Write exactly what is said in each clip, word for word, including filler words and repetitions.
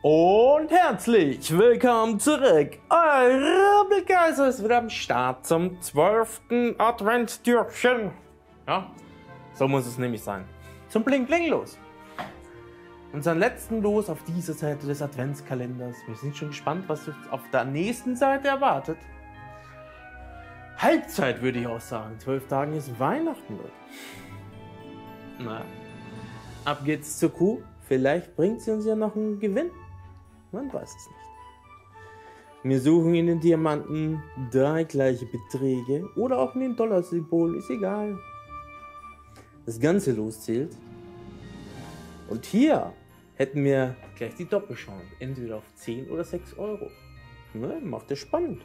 Und herzlich willkommen zurück. Euer Rubbelkaiser ist wieder am Start zum zwölften Adventstürchen. Ja, so muss es nämlich sein. Zum Bling-Bling-Los. Unseren letzten Los auf dieser Seite des Adventskalenders. Wir sind schon gespannt, was uns auf der nächsten Seite erwartet. Halbzeit würde ich auch sagen. In zwölf Tagen ist Weihnachten. Na, ab geht's zur Kuh. Vielleicht bringt sie uns ja noch einen Gewinn. Man weiß es nicht. Wir suchen in den Diamanten drei gleiche Beträge oder auch in den Dollarsymbol, ist egal. Das ganze Los zählt. Und hier hätten wir gleich die Doppelchance, entweder auf zehn oder sechs Euro. Ne, macht es spannend.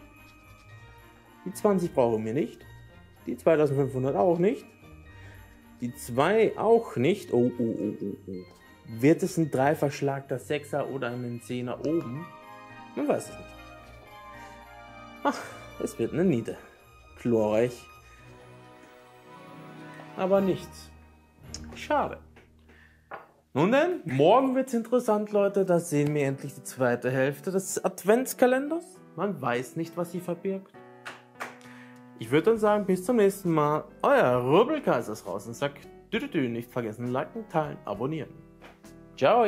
Die zwanzig brauchen wir nicht, die zweitausendfünfhundert auch nicht, die zwei auch nicht. Oh, oh, oh, oh, oh. Wird es ein Dreiverschlag, der Sechser oder einen Zehner oben? Man weiß es nicht. Ach, es wird eine Niete. Glorreich. Aber nichts. Schade. Nun denn, morgen wird es interessant, Leute. Da sehen wir endlich die zweite Hälfte des Adventskalenders. Man weiß nicht, was sie verbirgt. Ich würde dann sagen, bis zum nächsten Mal. Euer Rubbelkaiser ist raus und sagt, nicht vergessen, liken, teilen, abonnieren. Ciao!